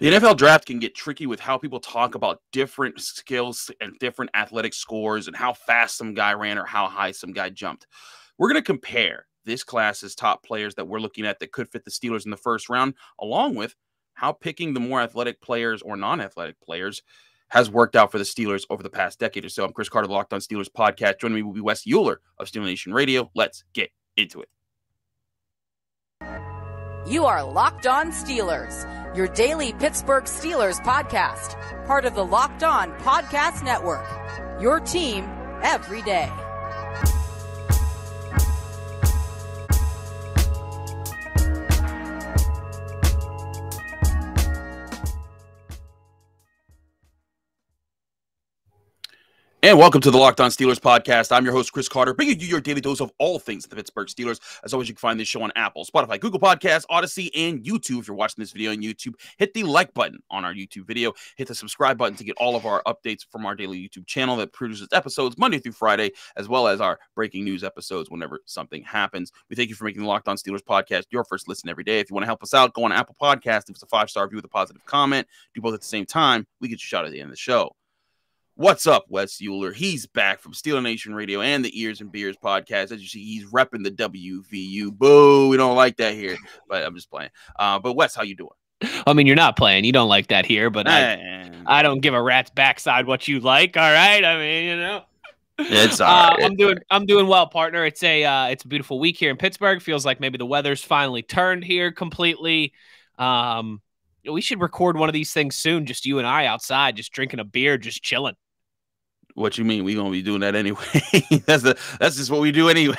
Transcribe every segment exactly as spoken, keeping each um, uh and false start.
The N F L draft can get tricky with how people talk about different skills and different athletic scores and how fast some guy ran or how high some guy jumped. We're going to compare this class's top players that we're looking at that could fit the Steelers in the first round, along with how picking the more athletic players or non-athletic players has worked out for the Steelers over the past decade or so. I'm Chris Carter, Locked On Steelers podcast. Joining me will be Wes Euler of Steelers Nation Radio. Let's get into it. You are Locked On Steelers, your daily Pittsburgh Steelers podcast, part of the Locked On Podcast Network, your team every day. And welcome to the Locked On Steelers podcast. I'm your host, Chris Carter, bringing you your daily dose of all things the Pittsburgh Steelers. As always, you can find this show on Apple, Spotify, Google Podcasts, Odyssey, and YouTube. If you're watching this video on YouTube, hit the like button on our YouTube video. Hit the subscribe button to get all of our updates from our daily YouTube channel that produces episodes Monday through Friday, as well as our breaking news episodes whenever something happens. We thank you for making the Locked On Steelers podcast your first listen every day. If you want to help us out, go on Apple Podcasts, leave us a five-star review with a positive comment. Do both at the same time. We get you a shout out at the end of the show. What's up, Wes Euler? He's back from Steelers Nation Radio and the Ears and Beers podcast. As you see, he's repping the W V U. Boo, we don't like that here, but I'm just playing. Uh, but Wes, how you doing? I mean, you're not playing. You don't like that here, but I, I don't give a rat's backside what you like, all right? I mean, you know. It's all right. Uh, I'm doing I'm doing well, partner. It's a, uh, it's a beautiful week here in Pittsburgh. Feels like maybe the weather's finally turned here completely. Um, we should record one of these things soon, just you and I outside, just drinking a beer, just chilling. What you mean? We're going to be doing that anyway. that's the that's just what we do anyway.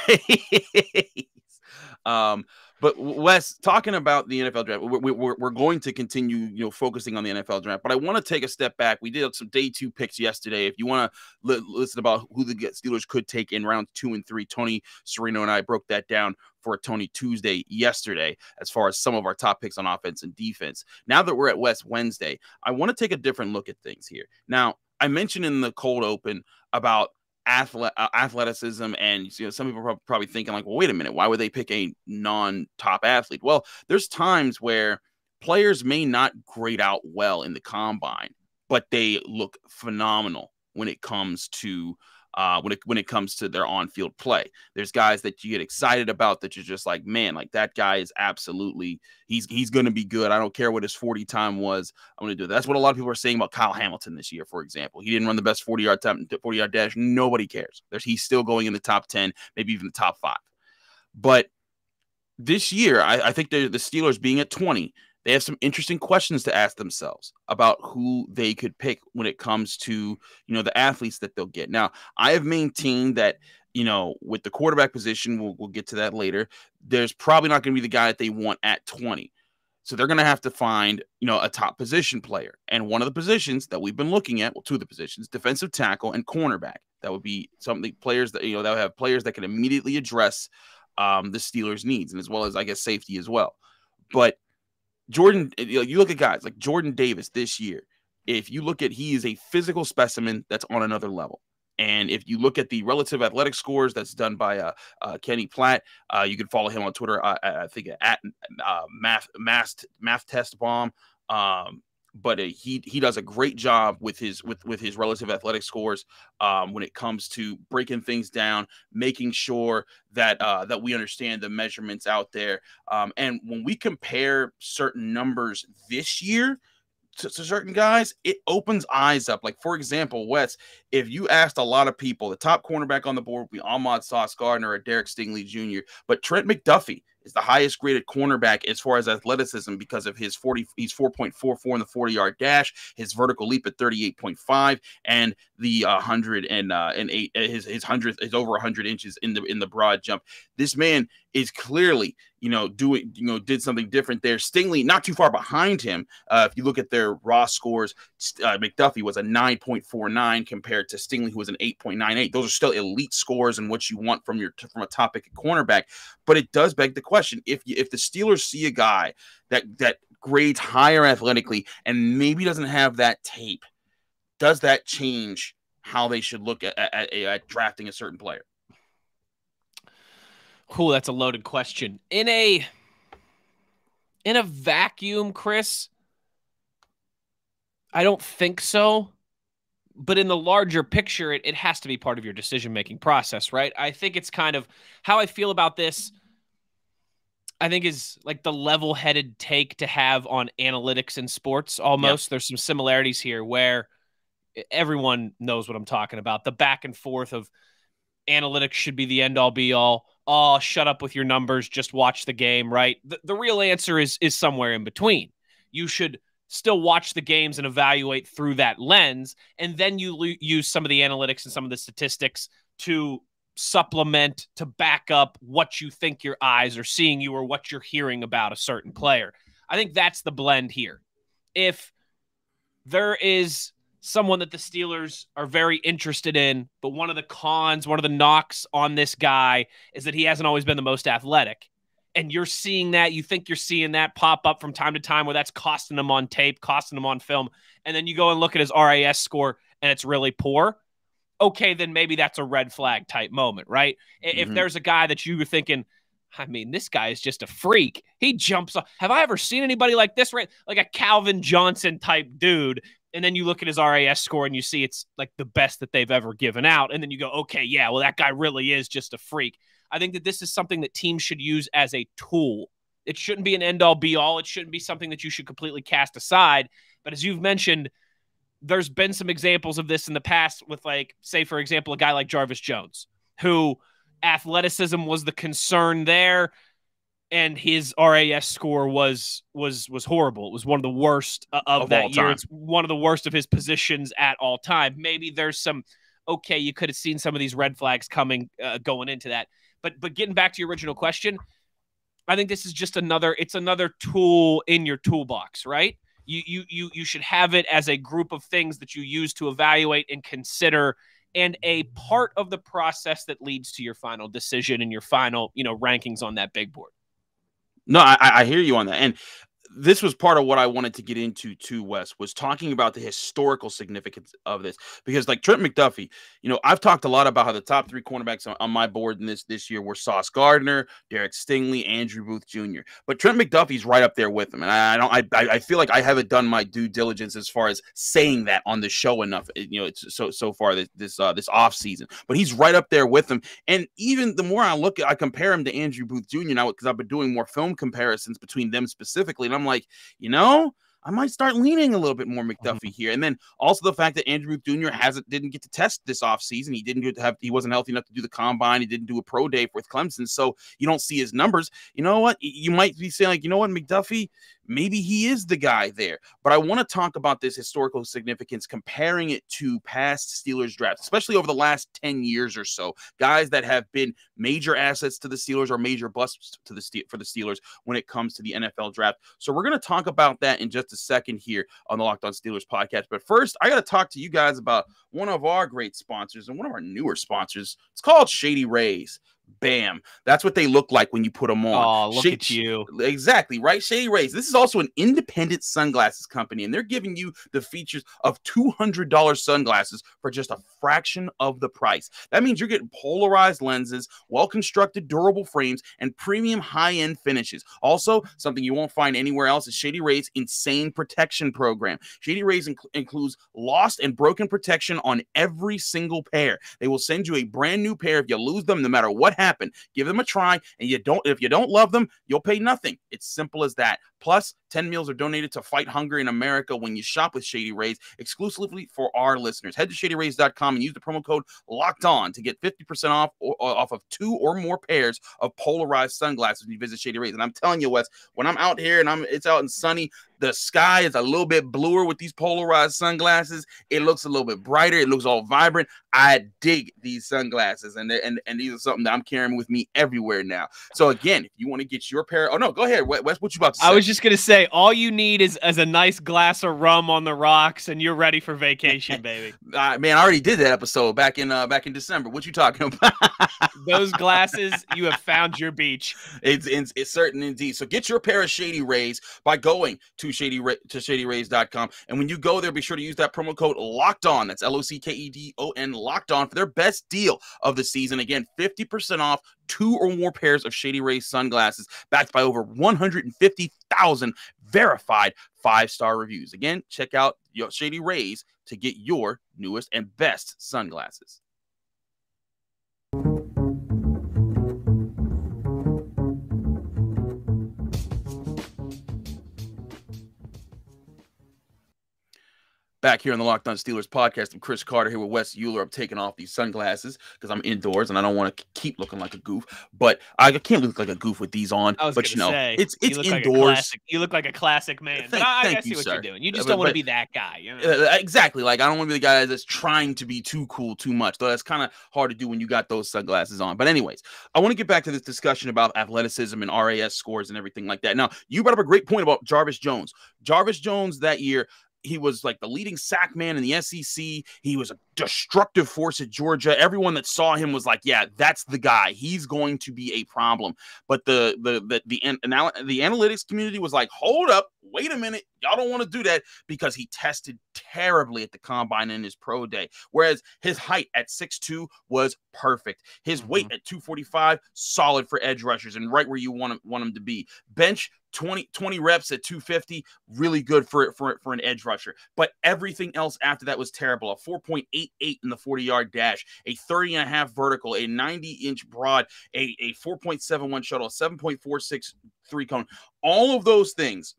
um, but Wes, talking about the N F L draft, we're, we're, we're going to continue, you know, focusing on the N F L draft, but I want to take a step back. We did some day two picks yesterday. If you want to l- listen about who the Steelers could take in rounds two and three, Tony Serino and I broke that down for a Tony Tuesday yesterday, as far as some of our top picks on offense and defense. Now that we're at Wes Wednesday, I want to take a different look at things here. Now, I mentioned in the cold open about athlete, uh, athleticism, and you know, some people are probably thinking like, well, wait a minute, why would they pick a non-top athlete? Well, there's times where players may not grade out well in the combine, but they look phenomenal when it comes to uh, when it when it comes to their on-field play. There's guys that you get excited about that you're just like, man, like that guy is absolutely he's he's going to be good. I don't care what his forty time was. I'm going to do that. That's what a lot of people are saying about Kyle Hamilton this year, for example. He didn't run the best forty-yard time, forty-yard dash. Nobody cares. There's, he's still going in the top ten, maybe even the top five. But this year, I, I think the Steelers being at twenty, they have some interesting questions to ask themselves about who they could pick when it comes to, you know, the athletes that they'll get. Now, I have maintained that, you know, with the quarterback position, we'll, we'll get to that later. There's probably not going to be the guy that they want at twenty. So they're going to have to find, you know, a top position player. And one of the positions that we've been looking at, well, two of the positions, defensive tackle and cornerback. That would be something players that, you know, that would have players that can immediately address um, the Steelers' needs, and as well as, I guess, safety as well. But Jordan, you look at guys like Jordan Davis this year. If you look at, he is a physical specimen that's on another level. And if you look at the relative athletic scores that's done by uh, uh, Kenny Platt, uh, you can follow him on Twitter. Uh, I think at uh, math, math, math test bomb. Um, but uh, he he does a great job with his with with his relative athletic scores um, when it comes to breaking things down, making sure that uh, that we understand the measurements out there. Um, and when we compare certain numbers this year to, to certain guys, it opens eyes up. Like, for example, Wes, if you asked a lot of people, the top cornerback on the board would be Ahmad Sauce Gardner or Derek Stingley Junior, but Trent McDuffie is the highest graded cornerback as far as athleticism because of his forty. He's four point four four in the forty-yard dash, his vertical leap at thirty-eight point five, and the uh, hundred and uh, and eight. His his hundredth is over one hundred inches in the in the broad jump. This man is clearly, you know, doing, you know, did something different there. Stingley not too far behind him. Uh, if you look at their raw scores, uh, McDuffie was a nine point four nine compared to Stingley, who was an eight point nine eight. Those are still elite scores and what you want from your from a top pick at cornerback. But it does beg the question. Question. If you, if the Steelers see a guy that that grades higher athletically and maybe doesn't have that tape, does that change how they should look at, at, at drafting a certain player? Oh, that's a loaded question. In a in a vacuum, Chris, I don't think so. But in the larger picture, it, it has to be part of your decision-making process, right? I think it's kind of how I feel about this, I think, is like the level-headed take to have on analytics in sports almost. Yep. There's some similarities here where everyone knows what I'm talking about. The back and forth of analytics should be the end-all, be-all. Oh, shut up with your numbers. Just watch the game, right? The, the real answer is is somewhere in between. You should still watch the games and evaluate through that lens. And then you lo- use some of the analytics and some of the statistics to supplement, to back up what you think your eyes are seeing you or what you're hearing about a certain player. I think that's the blend here. If there is someone that the Steelers are very interested in, but one of the cons, one of the knocks on this guy is that he hasn't always been the most athletic. And you're seeing that, you think you're seeing that pop up from time to time where that's costing him on tape, costing him on film. And then you go and look at his R A S score and it's really poor. Okay, then maybe that's a red flag type moment, right? Mm-hmm. If there's a guy that you were thinking, I mean, this guy is just a freak. He jumps off. Have I ever seen anybody like this, right? Like a Calvin Johnson type dude. And then you look at his R A S score and you see it's like the best that they've ever given out. And then you go, okay, yeah, well, that guy really is just a freak. I think that this is something that teams should use as a tool. It shouldn't be an end-all, be-all. It shouldn't be something that you should completely cast aside. But as you've mentioned, there's been some examples of this in the past with, like, say, for example, a guy like Jarvis Jones, who athleticism was the concern there, and his R A S score was was was horrible. It was one of the worst of, of that year. It's one of the worst of his positions at all time. Maybe there's some, okay, you could have seen some of these red flags coming, uh, going into that. But but getting back to your original question, I think this is just another, it's another tool in your toolbox, right? You you you you should have it as a group of things that you use to evaluate and consider, and a part of the process that leads to your final decision and your final, you know, rankings on that big board. No, I, I hear you on that. And this was part of what I wanted to get into too, Wes, was talking about the historical significance of this. Because like Trent McDuffie, you know, I've talked a lot about how the top three cornerbacks on, on my board in this this year were Sauce Gardner, Derek Stingley, Andrew Booth Junior But Trent McDuffie's right up there with him. And I don't, I I feel like I haven't done my due diligence as far as saying that on the show enough, you know, it's so so far this this uh, this offseason. But he's right up there with him. And even the more I look at, I compare him to Andrew Booth Junior now, because I've been doing more film comparisons between them specifically. And I'm like, you know, I might start leaning a little bit more McDuffie here. And then also the fact that Andrew Booth Junior hasn't didn't get to test this offseason. He didn't get to have he wasn't healthy enough to do the combine. He didn't do a pro day with Clemson. So you don't see his numbers. You know what? You might be saying, like, you know what, McDuffie, maybe he is the guy there. But I want to talk about this historical significance, comparing it to past Steelers drafts, especially over the last ten years or so. Guys that have been major assets to the Steelers or major busts to the Ste- for the Steelers when it comes to the N F L draft. So we're going to talk about that in just a second here on the Locked On Steelers podcast. But first, I got to talk to you guys about one of our great sponsors and one of our newer sponsors. It's called Shady Rays. Bam. That's what they look like when you put them on. Oh, look Sh- at you. Exactly, right? Shady Rays. This is also an independent sunglasses company, and they're giving you the features of two hundred dollars sunglasses for just a fraction of the price. That means you're getting polarized lenses, well-constructed, durable frames, and premium high-end finishes. Also, something you won't find anywhere else is Shady Rays' insane protection program. Shady Rays inc- includes lost and broken protection on every single pair. They will send you a brand new pair if you lose them, no matter what happen. Give them a try, and you don't if you don't love them, you'll pay nothing. It's simple as that. Plus, ten meals are donated to fight hunger in America when you shop with Shady Rays, exclusively for our listeners. Head to shady rays dot com and use the promo code Locked On to get fifty percent off or, or off of two or more pairs of polarized sunglasses when you visit Shady Rays. And I'm telling you, Wes, when I'm out here and I'm it's out and sunny, the sky is a little bit bluer with these polarized sunglasses. It looks a little bit brighter. It looks all vibrant. I dig these sunglasses, and and and these are something that I'm carrying with me everywhere now. So again, if you want to get your pair, oh no, go ahead, Wes. What you about to say? I was just Just gonna say, all you need is as a nice glass of rum on the rocks, and you're ready for vacation, baby. uh, man, I already did that episode back in uh, back in December. What you talking about? Those glasses, you have found your beach. It's, it's it's certain indeed. So get your pair of Shady Rays by going to shady to shady rays dot com, and when you go there, be sure to use that promo code Locked On. That's L O C K E D O N Locked On for their best deal of the season. Again, fifty percent off two or more pairs of Shady Rays sunglasses, backed by over one hundred fifty thousand verified five-star reviews. Again, check out your Shady Rays to get your newest and best sunglasses. Back here on the Locked On Steelers podcast, I'm Chris Carter here with Wes Euler. I'm taking off these sunglasses because I'm indoors and I don't want to keep looking like a goof. But I can't look like a goof with these on. I was but you know, say, it's it's you look indoors. Like a classic, you look like a classic man. Thank, but I, thank I see you, what sir. You're doing. You just but, don't want to be that guy. You know? Exactly. Like I don't want to be the guy that's trying to be too cool too much. Though that's kind of hard to do when you got those sunglasses on. But anyways, I want to get back to this discussion about athleticism and R A S scores and everything like that. Now you brought up a great point about Jarvis Jones. Jarvis Jones that year. He was like the leading sack man in the S E C. He was a destructive force at Georgia. Everyone that saw him was like, yeah, that's the guy. He's going to be a problem. But the the the the, the, the analytics community was like, hold up. Wait a minute. Y'all don't want to do that because he tested terribly at the combine in his pro day. Whereas his height at six two was perfect. His weight at two forty-five, solid for edge rushers and right where you want him, want him to be. Bench, twenty, twenty reps at two fifty, really good for, for, for an edge rusher. But everything else after that was terrible. A four point eight eight in the forty-yard dash, a thirty and a half vertical, a ninety-inch broad, a, a four point seven one shuttle, seven point four six three cone. All of those things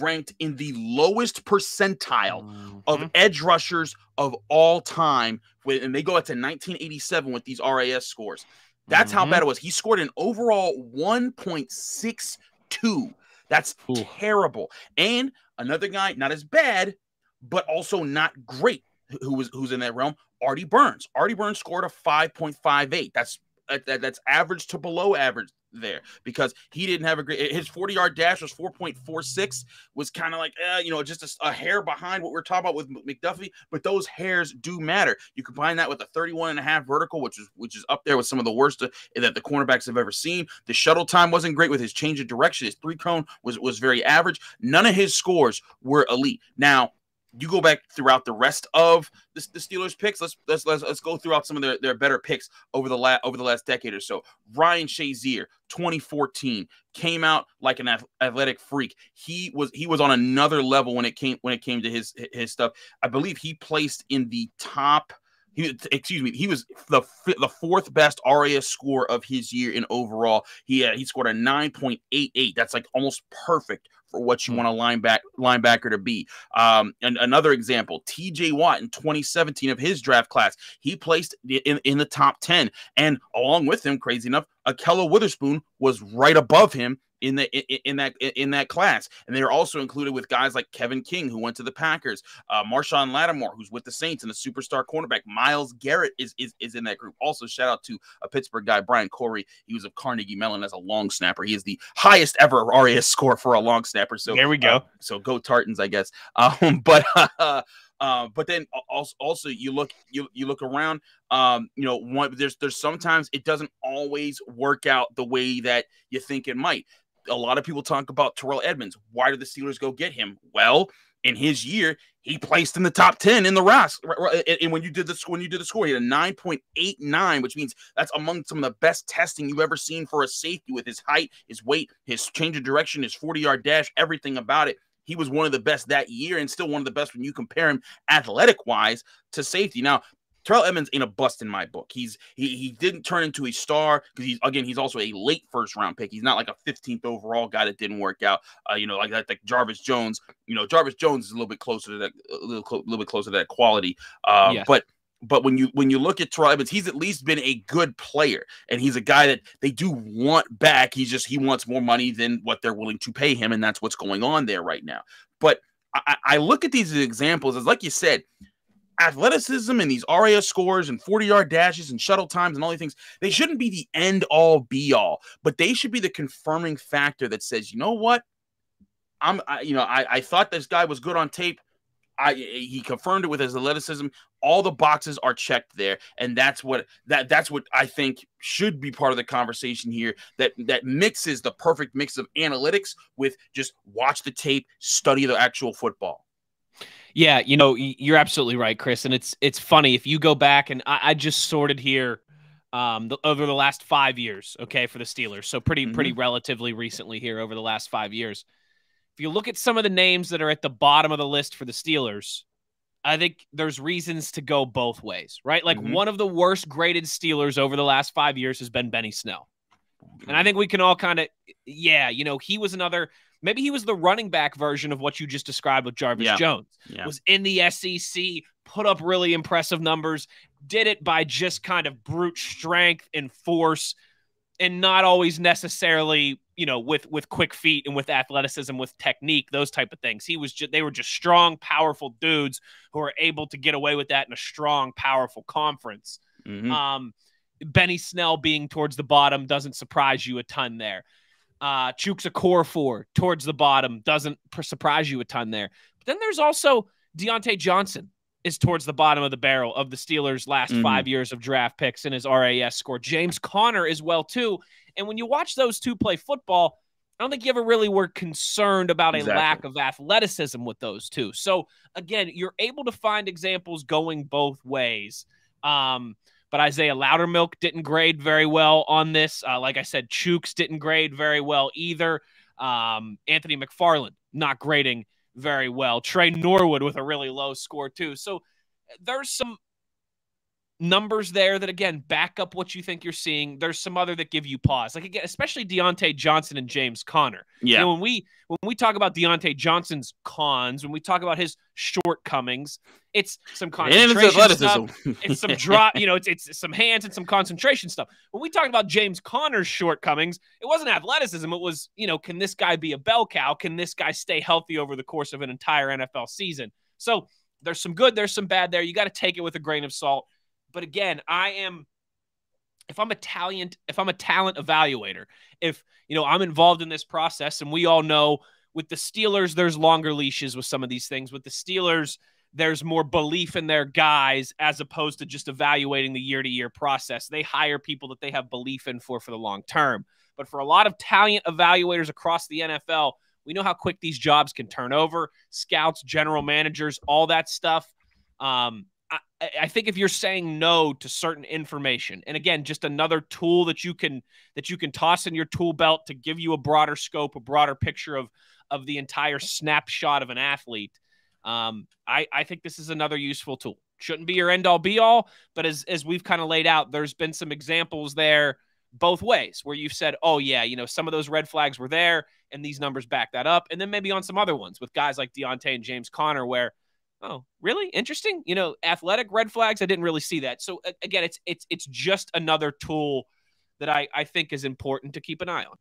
ranked in the lowest percentile mm-hmm. of edge rushers of all time. With, and they go out to nineteen eighty-seven with these R A S scores. That's mm-hmm. how bad it was. He scored an overall one point six two. That's Ooh. Terrible. And another guy, not as bad, but also not great, who was who's in that realm, Artie Burns. Artie Burns scored a five point five eight. That's that, that's average to below average there because he didn't have a great. His forty-yard dash was four point four six, was kind of like, uh, you know, just a, a hair behind what we we're talking about with McDuffie, but those hairs do matter. You combine that with a thirty-one and a half vertical, which is which is up there with some of the worst uh, that the cornerbacks have ever seen. The shuttle time wasn't great with his change of direction. His three cone was was very average. None of his scores were elite. Now, you go back throughout the rest of the, the Steelers picks. Let's, let's let's let's go throughout some of their, their better picks over the la over the last decade or so. Ryan Shazier, twenty fourteen, came out like an athletic freak. He was he was on another level when it came when it came to his his stuff. I believe he placed in the top. He, excuse me. He was the the fourth best R A S score of his year in overall. He uh, he scored a nine point eight eight. That's like almost perfect for what you want a lineback, linebacker to be. Um, and another example, T J Watt in twenty seventeen of his draft class, he placed in, in the top ten. And along with him, crazy enough, Akella Witherspoon was right above him in the in, in that in that class. And they're also included with guys like Kevin King, who went to the Packers, uh, Marshawn Lattimore, who's with the Saints and the superstar cornerback. Myles Garrett is, is, is in that group. Also, shout out to a Pittsburgh guy, Brian Corey. He was of Carnegie Mellon as a long snapper. He is the highest ever R A S score for a long snapper. So there we go. Uh, so go Tartans, I guess. Um, but uh, uh, but then also also you look you you look around. Um, you know, one there's there's sometimes it doesn't always work out the way that you think it might. A lot of people talk about Terrell Edmunds. Why did the Steelers go get him? Well, in his year, he placed in the top ten in the R A S. And when you did the when you did the score, he had a nine point eight nine, which means that's among some of the best testing you've ever seen for a safety with his height, his weight, his change of direction, his forty-yard dash, everything about it. He was one of the best that year and still one of the best when you compare him athletic-wise to safety. Now, Terrell Edmunds ain't a bust in my book. He's he he didn't turn into a star because he's again he's also a late first round pick. He's not like a fifteenth overall guy that didn't work out. Uh, you know, like that like Jarvis Jones. You know, Jarvis Jones is a little bit closer to that a little a little bit closer to that quality. Uh, yeah. But but when you when you look at Terrell Edmunds, he's at least been a good player, and he's a guy that they do want back. He's just he wants more money than what they're willing to pay him, and that's what's going on there right now. But I, I look at these examples as like you said. Athleticism and these R A S scores and forty-yard dashes and shuttle times and all these things, they shouldn't be the end-all, be-all, but they should be the confirming factor that says, you know what, I'm, I, you know, I, I thought this guy was good on tape. I he confirmed it with his athleticism. All the boxes are checked there, and that's what that that's what I think should be part of the conversation here. That that mixes the perfect mix of analytics with just watch the tape, study the actual football. Yeah, you know, you're absolutely right, Chris. And it's it's funny if you go back and I, I just sorted here um, the, over the last five years, okay, for the Steelers. So pretty, mm-hmm. pretty relatively recently here over the last five years. if you look at some of the names that are at the bottom of the list for the Steelers, I think there's reasons to go both ways, right? Like mm-hmm. one of the worst graded Steelers over the last five years has been Benny Snell. And I think we can all kind of, yeah, you know, he was another, maybe he was the running back version of what you just described with Jarvis yeah. Jones. Yeah. Was in the S E C, put up really impressive numbers, did it by just kind of brute strength and force and not always necessarily, you know, with, with quick feet and with athleticism, with technique, those type of things. He was just, they were just strong, powerful dudes who are able to get away with that in a strong, powerful conference. Mm-hmm. Um, Benny Snell being towards the bottom doesn't surprise you a ton there. Uh, Chukwuma Okorafor towards the bottom doesn't surprise you a ton there. But then there's also Diontae Johnson is towards the bottom of the barrel of the Steelers' last mm. five years of draft picks in his R A S score. James Conner as well, too. And when you watch those two play football, I don't think you ever really were concerned about exactly. a lack of athleticism with those two. So, again, you're able to find examples going both ways. Um But Isaiah Loudermilk didn't grade very well on this. Uh, like I said, Chooks didn't grade very well either. Um, Anthony McFarland not grading very well. Trey Norwood with a really low score too. So there's some numbers there that, again, back up what you think you're seeing. There's some other that give you pause. Like, again, especially Diontae Johnson and James Conner. Yeah. You know, when we when we talk about Diontae Johnson's cons, when we talk about his shortcomings, it's some concentration it's athleticism. stuff. It's some drop, you know, it's it's some hands and some concentration stuff. When we talk about James Conner's shortcomings, it wasn't athleticism. It was, you know, can this guy be a bell cow? Can this guy stay healthy over the course of an entire N F L season? So there's some good, there's some bad there. You got to take it with a grain of salt. But again, I am, if I'm a talent, if I'm a talent evaluator, if, you know, I'm involved in this process, and we all know with the Steelers, there's longer leashes with some of these things. With the Steelers, there's more belief in their guys as opposed to just evaluating the year-to-year process. They hire people that they have belief in for for the long term. But for a lot of talent evaluators across the N F L, we know how quick these jobs can turn over. Scouts, general managers, all that stuff. Um, I, I think if you're saying no to certain information, and again, just another tool that you can that you can toss in your tool belt to give you a broader scope, a broader picture of of the entire snapshot of an athlete. Um, I, I think this is another useful tool. Shouldn't be your end all be all, but as as we've kind of laid out, there's been some examples there both ways where you've said, oh yeah, you know, some of those red flags were there, and these numbers back that up, and then maybe on some other ones with guys like Diontae and James Conner, where oh, really? Interesting. You know, athletic red flags. I didn't really see that. So again, it's it's it's just another tool that I I think is important to keep an eye on.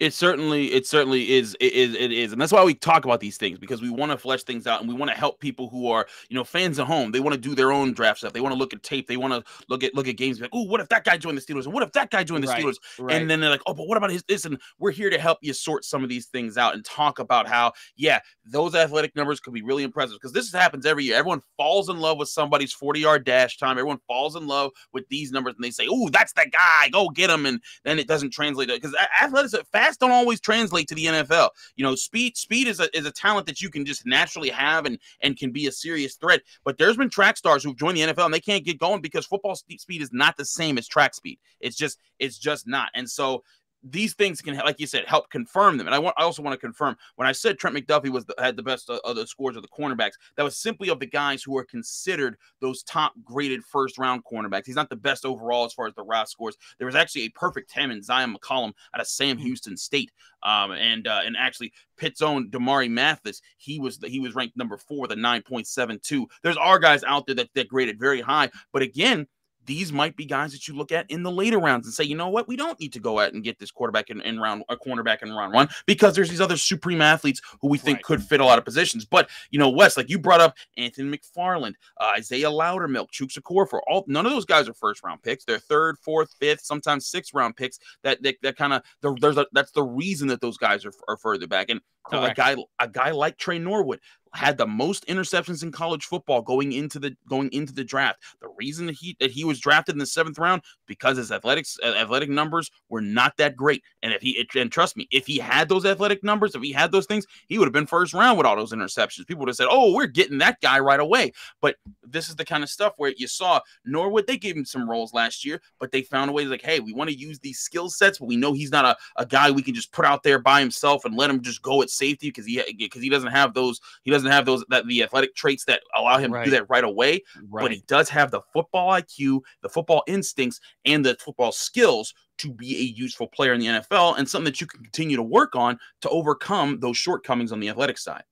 It certainly it certainly is it is it is, and that's why we talk about these things, because we want to flesh things out, and we want to help people who are, you know, fans at home. They want to do their own draft stuff. They want to look at tape. They want to look at look at games. And be like, oh, what if that guy joined the Steelers? And what if that guy joined the right, Steelers? Right. And then they're like, oh, but what about his this? And we're here to help you sort some of these things out and talk about how, yeah, those athletic numbers could be really impressive, because this happens every year. Everyone falls in love with somebody's forty-yard dash time. Everyone falls in love with these numbers, and they say, oh, that's that guy. Go get him. And then it doesn't translate because athleticism fast. Don't always translate to the N F L. You know, speed speed is a, is a talent that you can just naturally have and, and can be a serious threat. But there's been track stars who've joined the N F L and they can't get going because football speed is not the same as track speed. It's just it's just not. And so these things can, like you said, help confirm them. And I want I also want to confirm when I said Trent McDuffie was the, had the best of the scores of the cornerbacks, that was simply of the guys who are considered those top graded first round cornerbacks. He's not the best overall as far as the raw scores. There was actually a perfect ten in Zion McCollum out of Sam Houston State, um, and uh, and actually Pitt's own Damari Mathis, he was the, he was ranked number four with a nine point seven two. There's our guys out there that that graded very high, but again, these might be guys that you look at in the later rounds and say, you know what, we don't need to go out and get this quarterback in, in round, a cornerback in round one, because there's these other supreme athletes who we think right. could fit a lot of positions. But, you know, Wes, like you brought up Anthony McFarland, uh, Isaiah Loudermilk, Chukwuma Okorafor, all none of those guys are first round picks. They're third, fourth, fifth, sometimes sixth round picks. That that, that kind of there's a, that's the reason that those guys are, are further back. And uh, a guy a guy like Trey Norwood, had the most interceptions in college football going into the going into the draft. The reason that he that he was drafted in the seventh round, because his athletics athletic numbers were not that great. And if he and trust me, if he had those athletic numbers, if he had those things, he would have been first round with all those interceptions. People would have said, "Oh, we're getting that guy right away." But this is the kind of stuff where you saw Norwood. They gave him some roles last year, but they found a way to, like, hey, we want to use these skill sets, but we know he's not a, a guy we can just put out there by himself and let him just go at safety, because he because he doesn't have those he doesn't have those that the athletic traits that allow him right. to do that right away. Right. But he does have the football I Q, the football instincts, and the football skills to be a useful player in the N F L, and something that you can continue to work on to overcome those shortcomings on the athletic side.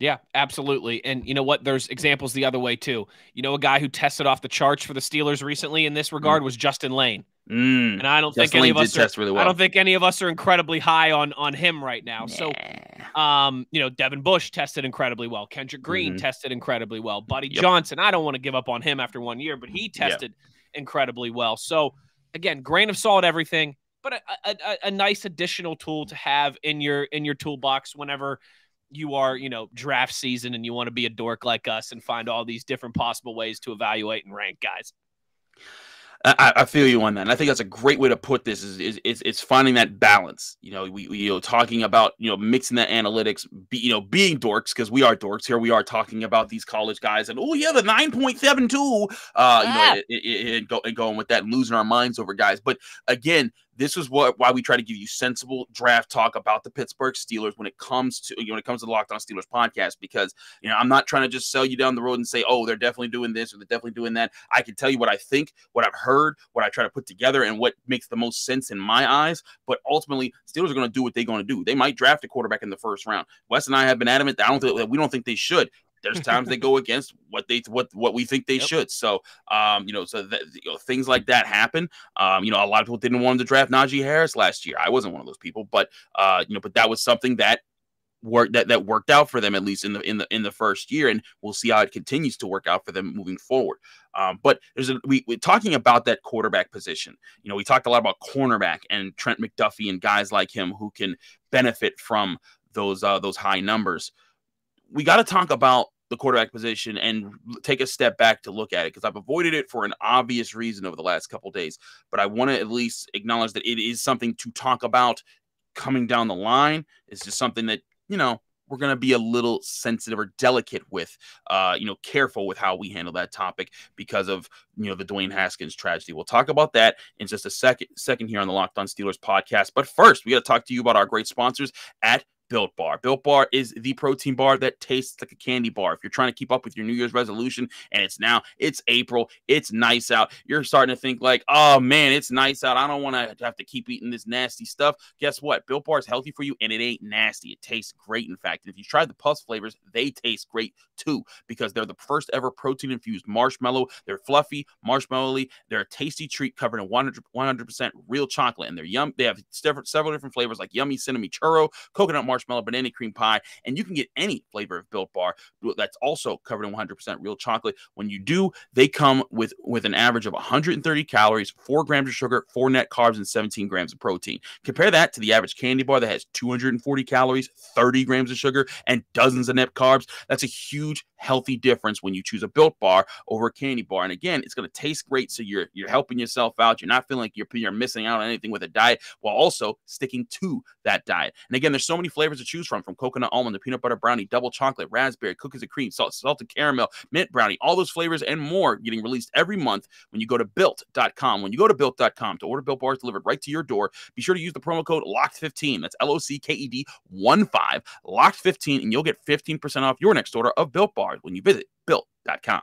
Yeah, absolutely. And you know what? There's examples the other way too. You know, a guy who tested off the charts for the Steelers recently in this regard mm. was Justin Lane. Mm. And I don't Justin think any Lane of us are, really well. I don't think any of us are incredibly high on on him right now. Yeah. So, um, you know, Devin Bush tested incredibly well. Kendrick Green mm-hmm. tested incredibly well. Buddy yep. Johnson, I don't want to give up on him after one year, but he tested yep. incredibly well. So, again, grain of salt everything, but a, a, a nice additional tool to have in your in your toolbox whenever you are, you know, draft season and you want to be a dork like us and find all these different possible ways to evaluate and rank guys. I, I feel you on that. And I think that's a great way to put this is, is, is, is finding that balance. You know, we, we, you know, talking about, you know, mixing that analytics, be, you know, being dorks, because we are dorks here. We are talking about these college guys and, oh yeah, the nine point seven two, uh, yeah. you know, it, it, it go, and going with that, losing our minds over guys. But again, this is what why we try to give you sensible draft talk about the Pittsburgh Steelers when it comes to when it comes to the Locked On Steelers podcast, because, you know, I'm not trying to just sell you down the road and say, oh, they're definitely doing this or they're definitely doing that. I can tell you what I think, what I've heard, what I try to put together, and what makes the most sense in my eyes. But ultimately, Steelers are going to do what they're going to do. They might draft a quarterback in the first round. Wes and I have been adamant that I don't think that we don't think they should. There's times they go against what they what what we think they yep. should. So, um, you know, so that, you know, things like that happen. Um, you know, a lot of people didn't want him to draft Najee Harris last year. I wasn't one of those people, but uh, you know, but that was something that worked that that worked out for them, at least in the in the in the first year, and we'll see how it continues to work out for them moving forward. Um, but there's a, we, we're talking about that quarterback position. You know, we talked a lot about cornerback and Trent McDuffie and guys like him who can benefit from those uh, those high numbers. We got to talk about the quarterback position and take a step back to look at it, because I've avoided it for an obvious reason over the last couple of days. But I want to at least acknowledge that it is something to talk about coming down the line. It's just something that, you know, we're going to be a little sensitive or delicate with, uh, you know, careful with how we handle that topic because of, you know, the Dwayne Haskins tragedy. We'll talk about that in just a second, second here on the Locked On Steelers podcast. But first, we got to talk to you about our great sponsors at Built Bar. Built Bar is the protein bar that tastes like a candy bar. If you're trying to keep up with your New Year's resolution, and it's now, it's April, it's nice out, you're starting to think like, oh man, it's nice out, I don't want to have to keep eating this nasty stuff. Guess what? Built Bar is healthy for you, and it ain't nasty. It tastes great, in fact. And if you try the Puffs flavors, they taste great too, because they're the first ever protein-infused marshmallow. They're fluffy, marshmallowy. They're a tasty treat covered in one hundred percent real chocolate, and they're yum. They have several different flavors like yummy cinnamon churro, coconut marshmallow, marshmallow banana cream pie, and you can get any flavor of Built Bar that's also covered in one hundred percent real chocolate. When you do, they come with with an average of one hundred thirty calories, four grams of sugar, four net carbs, and seventeen grams of protein. Compare that to the average candy bar that has two hundred forty calories, thirty grams of sugar, and dozens of net carbs. That's a huge healthy difference when you choose a Built Bar over a candy bar. And again, it's going to taste great, so you're you're helping yourself out. You're not feeling like you're you're missing out on anything with a diet, while also sticking to that diet. And again, there's so many flavors to choose from, from coconut almond to peanut butter brownie, double chocolate, raspberry, cookies and cream, salt, salted caramel, mint brownie, all those flavors and more getting released every month when you go to built dot com. When you go to built dot com to order Built Bars delivered right to your door, be sure to use the promo code locked fifteen. That's L O C K E D one five, locked fifteen, and you'll get fifteen percent off your next order of Built Bars when you visit built dot com.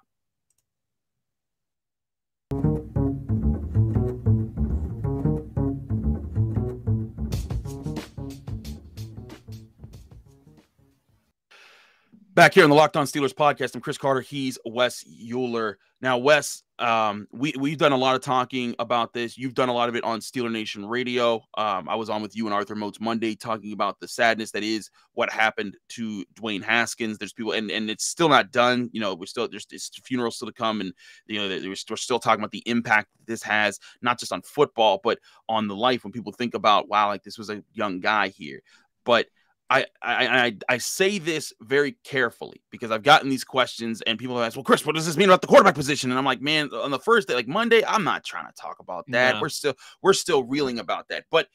Back here on the Locked On Steelers podcast, I'm Chris Carter. He's Wes Euler. Now, Wes, um, we, we've done a lot of talking about this. You've done a lot of it on Steeler Nation Radio. Um, I was on with you and Arthur Motes Monday talking about the sadness that is what happened to Dwayne Haskins. There's people, and, and it's still not done. You know, we're still, there's this funeral still to come, and, you know, we're still talking about the impact this has, not just on football, but on the life when people think about, wow, like this was a young guy here. But I, I I I say this very carefully because I've gotten these questions and people have asked, well, Chris, what does this mean about the quarterback position? And I'm like, man, on the first day, like Monday, I'm not trying to talk about that. Yeah. We're still we're still reeling about that. But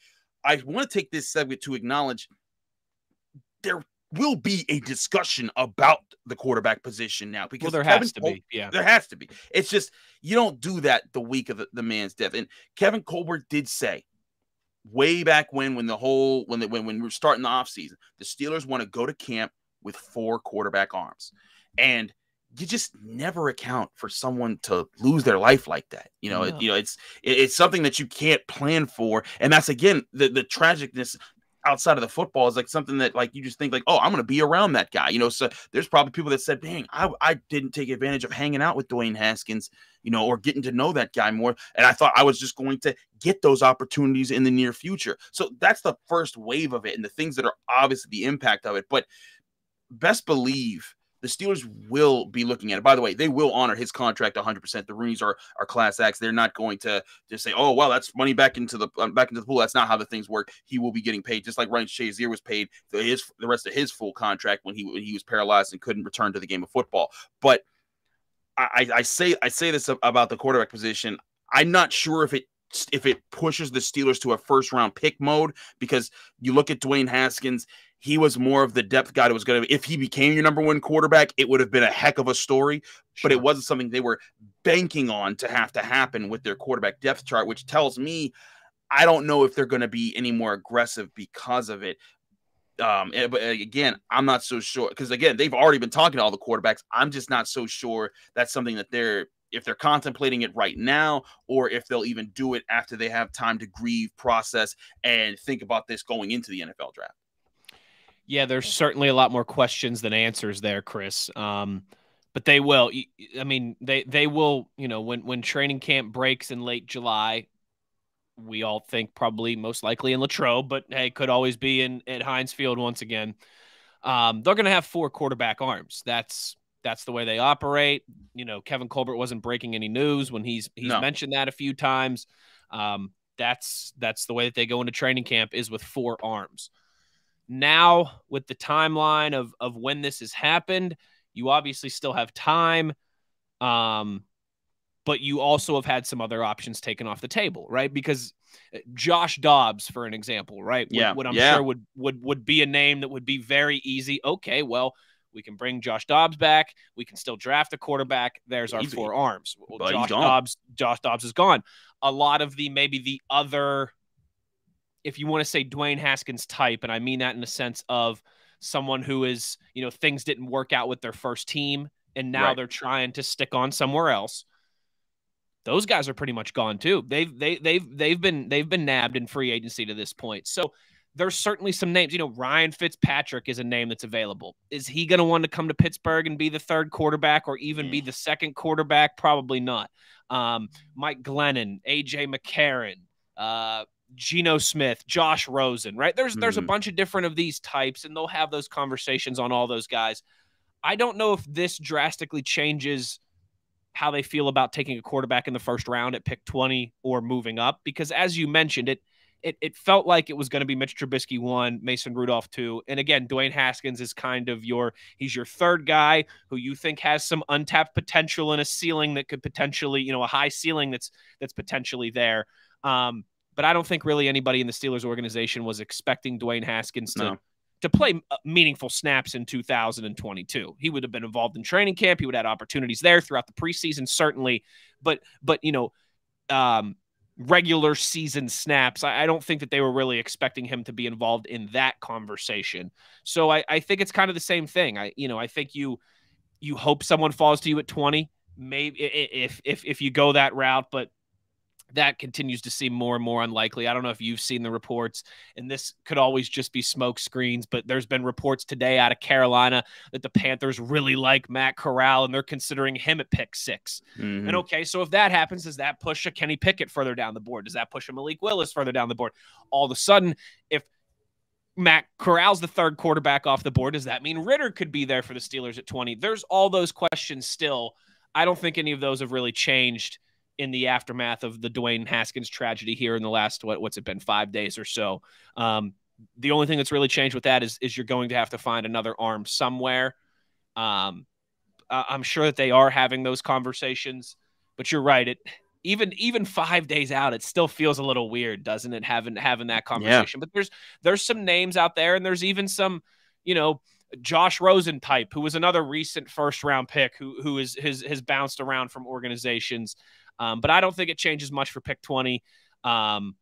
I want to take this segment to acknowledge there will be a discussion about the quarterback position now because well, there Kevin has to Col- be. Yeah, there has to be. It's just you don't do that the week of the, the man's death. And Kevin Colbert did say, way back when, when the whole, when the, when, when we were starting the offseason, the Steelers want to go to camp with four quarterback arms. And you just never account for someone to lose their life like that. You know, yeah. it, you know, it's, it, it's something that you can't plan for. And that's, again, the, the tragicness outside of the football is like something that like, you just think like, oh, I'm going to be around that guy. You know, so there's probably people that said, dang, I, I didn't take advantage of hanging out with Dwayne Haskins, you know, or getting to know that guy more. And I thought I was just going to get those opportunities in the near future. So that's the first wave of it and the things that are obviously the impact of it. But best believe the Steelers will be looking at it. By the way, they will honor his contract one hundred percent. The Rooneys are, are class acts. They're not going to just say, oh, well, that's money back into the uh, back into the pool. That's not how the things work. He will be getting paid, just like Ryan Shazier was paid the, his, the rest of his full contract when he, when he was paralyzed and couldn't return to the game of football. But I, I say I say this about the quarterback position. I'm not sure if it if it pushes the Steelers to a first-round pick mode because you look at Dwayne Haskins, he was more of the depth guy that was going to – if he became your number one quarterback, it would have been a heck of a story, sure. But it wasn't something they were banking on to have to happen with their quarterback depth chart, which tells me I don't know if they're going to be any more aggressive because of it. Um, but again, I'm not so sure because again, they've already been talking to all the quarterbacks. I'm just not so sure that's something that they're, if they're contemplating it right now, or if they'll even do it after they have time to grieve, process, and think about this going into the N F L draft. Yeah, there's certainly a lot more questions than answers there, Chris. Um, but they will, I mean, they, they will, you know, when, when training camp breaks in late July, we all think probably most likely in Latrobe, but hey, could always be in at Heinz Field once again. Um, they're going to have four quarterback arms. That's that's the way they operate. You know, Kevin Colbert wasn't breaking any news when he's he's no. mentioned that a few times. Um, that's that's the way that they go into training camp is with four arms. Now, with the timeline of of when this has happened, you obviously still have time. Um, But you also have had some other options taken off the table, right? Because Josh Dobbs, for an example, right? Yeah. What, what I'm yeah. sure would, would, would be a name that would be very easy. Okay, well, we can bring Josh Dobbs back. We can still draft a quarterback. There's our easy. four arms. Well, Josh Dobbs, Josh Dobbs is gone. A lot of the, maybe the other, if you want to say Dwayne Haskins type, and I mean that in the sense of someone who is, you know, things didn't work out with their first team, and now right. they're trying to stick on somewhere else. Those guys are pretty much gone too. They've they they've they've been they've been nabbed in free agency to this point. So there's certainly some names. You know, Ryan Fitzpatrick is a name that's available. Is he going to want to come to Pittsburgh and be the third quarterback, or even mm. be the second quarterback? Probably not. Um, Mike Glennon, A J McCarron, uh, Geno Smith, Josh Rosen. Right? There's mm. there's a bunch of different of these types, and they'll have those conversations on all those guys. I don't know if this drastically changes how they feel about taking a quarterback in the first round at pick twenty or moving up. Because as you mentioned, it it it felt like it was going to be Mitch Trubisky one, Mason Rudolph two. And again, Dwayne Haskins is kind of your, he's your third guy who you think has some untapped potential and a ceiling that could potentially, you know, a high ceiling that's, that's potentially there. Um, but I don't think really anybody in the Steelers organization was expecting Dwayne Haskins to, no. to play meaningful snaps in two thousand twenty-two. He would have been involved in training camp. He would have had opportunities there throughout the preseason, certainly. But, but you know, um, regular season snaps, I, I don't think that they were really expecting him to be involved in that conversation. So I, I think it's kind of the same thing. I, you know, I think you, you hope someone falls to you at twenty, maybe if, if, if you go that route, but that continues to seem more and more unlikely. I don't know if you've seen the reports, and this could always just be smoke screens, but there's been reports today out of Carolina that the Panthers really like Matt Corral, and they're considering him at pick six. Mm-hmm. And okay, so if that happens, does that push a Kenny Pickett further down the board? Does that push a Malik Willis further down the board? All of a sudden, if Matt Corral's the third quarterback off the board, does that mean Ritter could be there for the Steelers at twenty? There's all those questions still. I don't think any of those have really changed in the aftermath of the Dwayne Haskins tragedy here in the last, what, what's it been, five days or so. Um, the only thing that's really changed with that is, is you're going to have to find another arm somewhere. Um, I'm sure that they are having those conversations, but you're right. It even, even five days out, it still feels a little weird, doesn't it? Having, having that conversation, yeah. But there's, there's some names out there, and there's even some, you know, Josh Rosen type, who was another recent first round pick who, who is, has, has bounced around from organizations. Um, but I don't think it changes much for pick twenty. Um,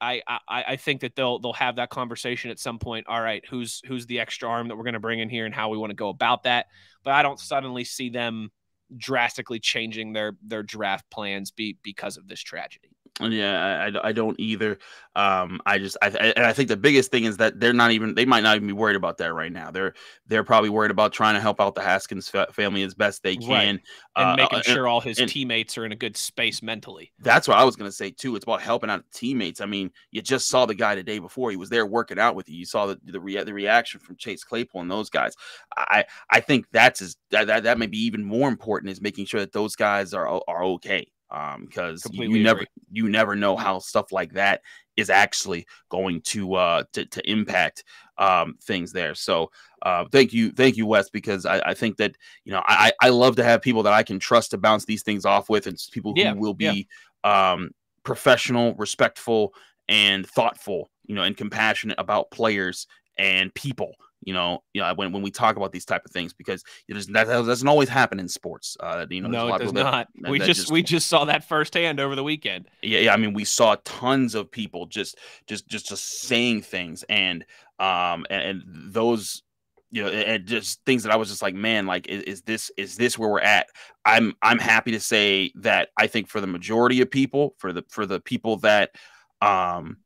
I, I, I think that they'll, they'll have that conversation at some point. All right, who's, who's the extra arm that we're going to bring in here and how we want to go about that. But I don't suddenly see them drastically changing their, their draft plans be, because of this tragedy. Yeah, I, I don't either. Um, I just, I, I, and I think the biggest thing is that they're not even, they might not even be worried about that right now. They're, they're probably worried about trying to help out the Haskins fa- family as best they can. Right. And uh, making uh, sure and, all his and, teammates are in a good space mentally. That's what I was going to say too. It's about helping out teammates. I mean, you just saw the guy the day before, he was there working out with you. You saw the, the, rea- the reaction from Chase Claypool and those guys. I, I think that's, as, that, that, that may be even more important, is making sure that those guys are, are okay. Um, because you, you never, you never know how stuff like that is actually going to, uh, to, to impact, um, things there. So, uh, thank you. Thank you, Wes, because I, I think that, you know, I, I love to have people that I can trust to bounce these things off with, and people who yeah, will be, yeah. um, professional, respectful, and thoughtful, you know, and compassionate about players and people. You know, you know, when, when we talk about these type of things, because it is, that doesn't always happen in sports. Uh, you know, no, it does not. That, we that just, just we just saw that firsthand over the weekend. Yeah, yeah. I mean, we saw tons of people just just just just saying things, and um and, and those, you know, and just things that I was just like, man, like is, is this is this where we're at? I'm I'm happy to say that I think for the majority of people, for the for the people that, um,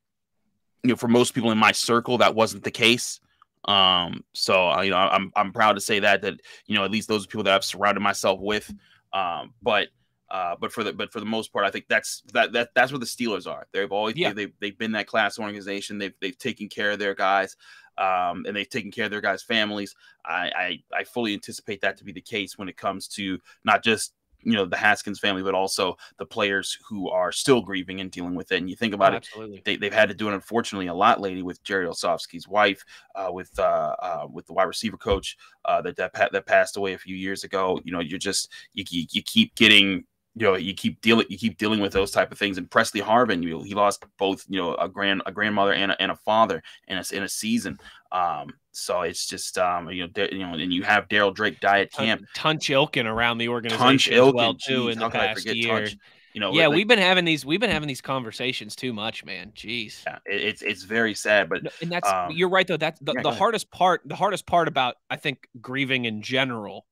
you know, for most people in my circle, that wasn't the case. Um, so, you know, I'm, I'm proud to say that, that, you know, at least those people that I've surrounded myself with, um, but, uh, but for the, but for the most part, I think that's, that, that, that's where the Steelers are. They've always, yeah. they, they've, they've been that class organization. They've, they've taken care of their guys, um, and they've taken care of their guys' families. I, I, I fully anticipate that to be the case when it comes to not just, you know, the Haskins family, but also the players who are still grieving and dealing with it. And you think about oh, it, absolutely. They, they've had to do it, unfortunately, a lot lately with Jerry Olszewski's wife, uh, with uh, uh, with the wide receiver coach uh, that that, pa- that passed away a few years ago. You know, you're just you, you, you keep getting. You know, you keep dealing, you keep dealing with those type of things. And Presley Harvin, you know, he lost both, you know, a grand, a grandmother and a, and a father in a, in a season. Um, so it's just, um, you know, de- you know, and you have Daryl Drake die at camp. Tunch Ilkin around the organization Tunch as well Ilkin, too geez, in the past year. Tunch? You know, yeah, like, we've been having these, we've been having these conversations too much, man. Jeez, yeah, it, it's it's very sad, but and that's um, you're right though. That's the, yeah, the hardest part. The hardest part about I think grieving in general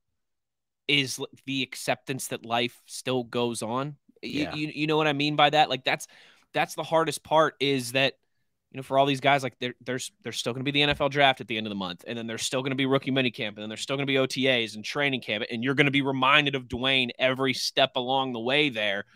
is the acceptance that life still goes on. Yeah. You, you you know what I mean by that? Like that's, that's the hardest part, is that, you know, for all these guys, like there, there's, there's still going to be the N F L draft at the end of the month. And then there's still going to be rookie minicamp, and then there's still going to be O T As and training camp. And you're going to be reminded of Dwayne every step along the way there.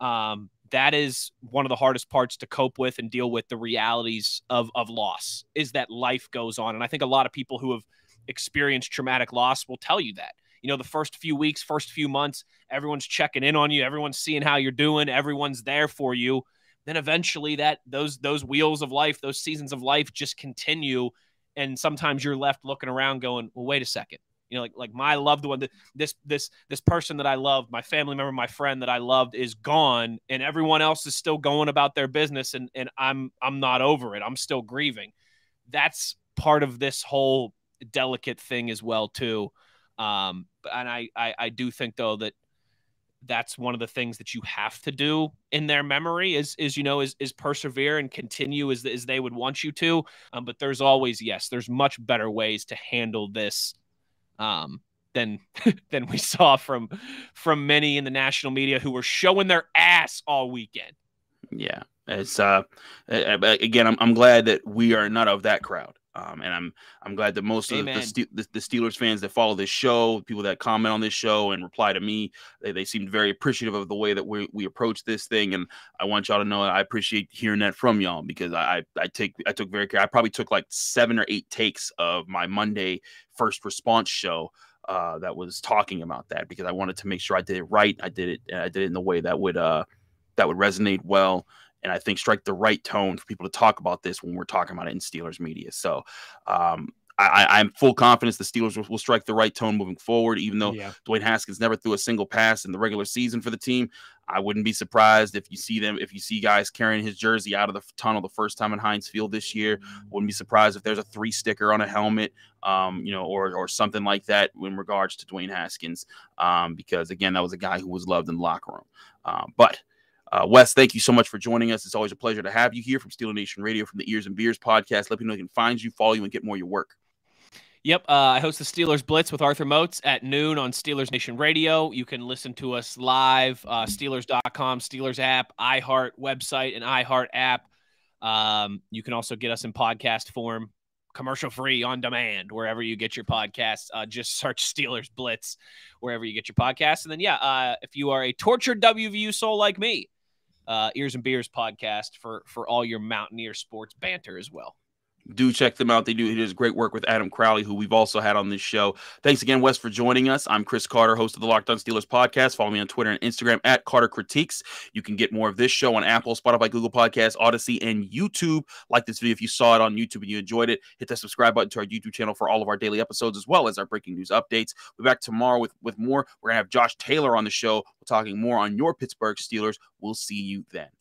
Um, that is one of the hardest parts to cope with and deal with the realities of, of loss, is that life goes on. And I think a lot of people who have experienced traumatic loss will tell you that. You know, the first few weeks, first few months, everyone's checking in on you. Everyone's seeing how you're doing. Everyone's there for you. Then eventually that those those wheels of life, those seasons of life just continue. And sometimes you're left looking around going, well, wait a second. You know, like like my loved one, this this this person that I loved, my family member, my friend that I loved is gone, and everyone else is still going about their business, and and I'm I'm not over it. I'm still grieving. That's part of this whole delicate thing as well, too. Um, and I, I, I do think though, that that's one of the things that you have to do in their memory is, is, you know, is, is persevere and continue as, as they would want you to. Um, but there's always, yes, there's much better ways to handle this, um, than, than we saw from, from many in the national media who were showing their ass all weekend. Yeah. It's, uh, again, I'm, I'm glad that we are not of that crowd. Um, and I'm I'm glad that most Amen. of the, the, the Steelers fans that follow this show, people that comment on this show and reply to me, they, they seemed very appreciative of the way that we we approach this thing. And I want y'all to know that I appreciate hearing that from y'all, because I I take I took very care. I probably took like seven or eight takes of my Monday first response show uh, that was talking about that, because I wanted to make sure I did it right. I did it. I did it in the way that would uh, that would resonate well, and I think strike the right tone for people to talk about this when we're talking about it in Steelers media. So um, I, I'm full confidence the Steelers will, will strike the right tone moving forward, even though yeah. Dwayne Haskins never threw a single pass in the regular season for the team. I wouldn't be surprised if you see them, if you see guys carrying his jersey out of the tunnel the first time in Heinz Field this year. Wouldn't be surprised if there's a three sticker on a helmet, um, you know, or or something like that in regards to Dwayne Haskins, um, because again, that was a guy who was loved in the locker room. Um, but Uh, Wes, thank you so much for joining us. It's always a pleasure to have you here from Steelers Nation Radio, from the Ears and Beers podcast. Let people know they can find you, follow you, and get more of your work. Yep. Uh, I host the Steelers Blitz with Arthur Motes at noon on Steelers Nation Radio. You can listen to us live, uh, Steelers dot com, Steelers app, iHeart website, and iHeart app. Um, you can also get us in podcast form, commercial-free, on demand, wherever you get your podcasts. Uh, just search Steelers Blitz wherever you get your podcasts. And then, yeah, uh, if you are a tortured W V U soul like me, Uh, Ears and Beers podcast for for all your Mountaineer sports banter as well. Do check them out. They do. It is great work with Adam Crowley, who we've also had on this show. Thanks again, Wes, for joining us. I'm Chris Carter, host of the Locked On Steelers podcast. Follow me on Twitter and Instagram at Carter Critiques. You can get more of this show on Apple, Spotify, Google Podcasts, Odyssey, and YouTube. Like this video if you saw it on YouTube and you enjoyed it. Hit that subscribe button to our YouTube channel for all of our daily episodes, as well as our breaking news updates. We'll be back tomorrow with, with more. We're going to have Josh Taylor on the show. We're talking more on your Pittsburgh Steelers. We'll see you then.